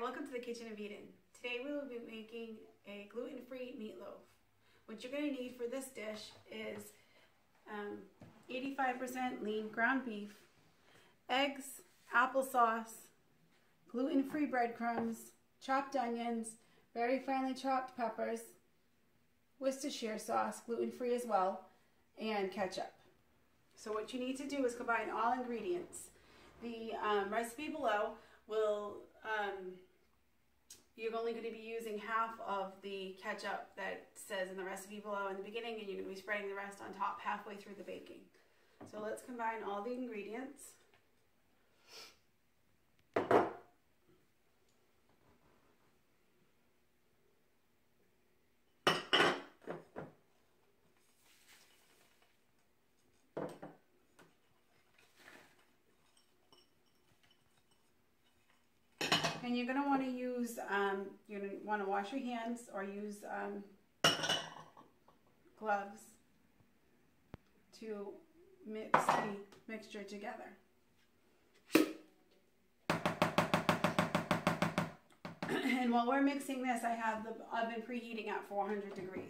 welcome to the Kitchen of Eden. Today we will be making a gluten-free meatloaf. What you're going to need for this dish is 85% lean ground beef, eggs, applesauce, gluten-free breadcrumbs, chopped onions, very finely chopped peppers, Worcestershire sauce, gluten-free as well, and ketchup. So what you need to do is combine all ingredients. The recipe below will, you're only going to be using half of the ketchup that says in the recipe below in the beginning, and you're going to be spreading the rest on top halfway through the baking. So let's combine all the ingredients. And you're going to want to use, you're going to want to wash your hands or use gloves to mix the mixture together. And while we're mixing this, I have the oven preheating at 400 degrees.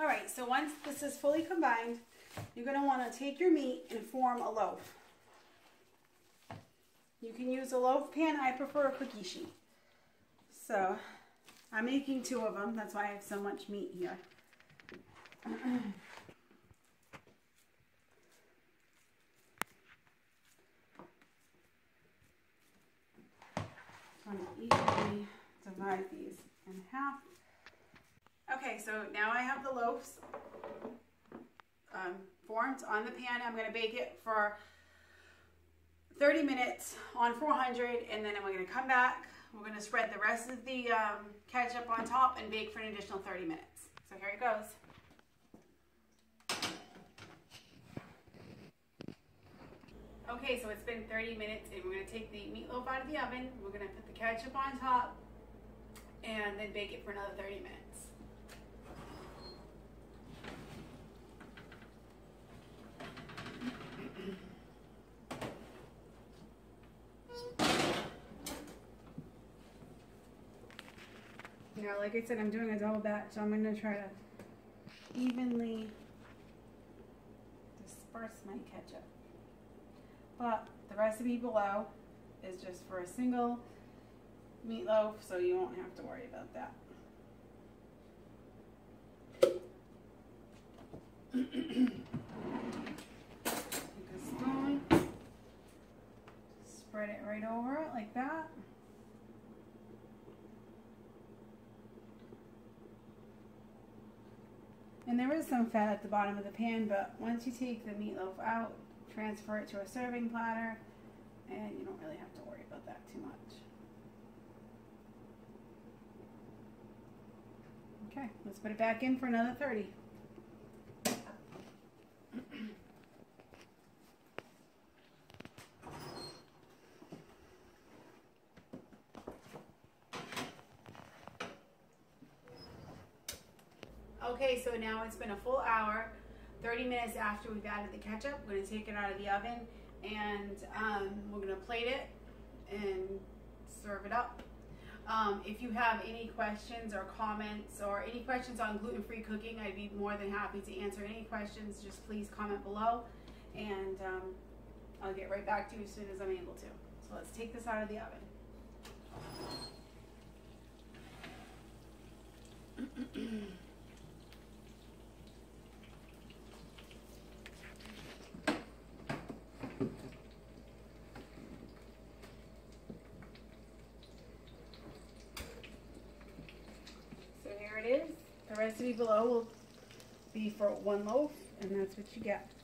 Alright, so once this is fully combined, you're going to want to take your meat and form a loaf. You can use a loaf pan. I prefer a cookie sheet. So I'm making two of them. That's why I have so much meat here. I'm going to evenly divide these in half. Okay, so now I have the loaves formed on the pan. I'm going to bake it for 30 minutes on 400, and then I'm going to come back. We're going to spread the rest of the ketchup on top and bake for an additional 30 minutes. So here it goes. Okay, so it's been 30 minutes, and we're going to take the meatloaf out of the oven. We're going to put the ketchup on top and then bake it for another 30 minutes. Now, like I said, I'm doing a double batch, so I'm going to try to evenly disperse my ketchup. But the recipe below is just for a single meatloaf, so you won't have to worry about that. Take a spoon, spread it right over it like that. And there is some fat at the bottom of the pan, but once you take the meatloaf out, transfer it to a serving platter, and you don't really have to worry about that too much. Okay, let's put it back in for another 30. Okay, so now it's been a full hour. 30 minutes after we've added the ketchup, we're going to take it out of the oven, and we're going to plate it and serve it up. If you have any questions or comments or any questions on gluten-free cooking, I'd be more than happy to answer any questions. Just please comment below, and I'll get right back to you as soon as I'm able to. So let's take this out of the oven. It is. The recipe below will be for one loaf, and that's what you get.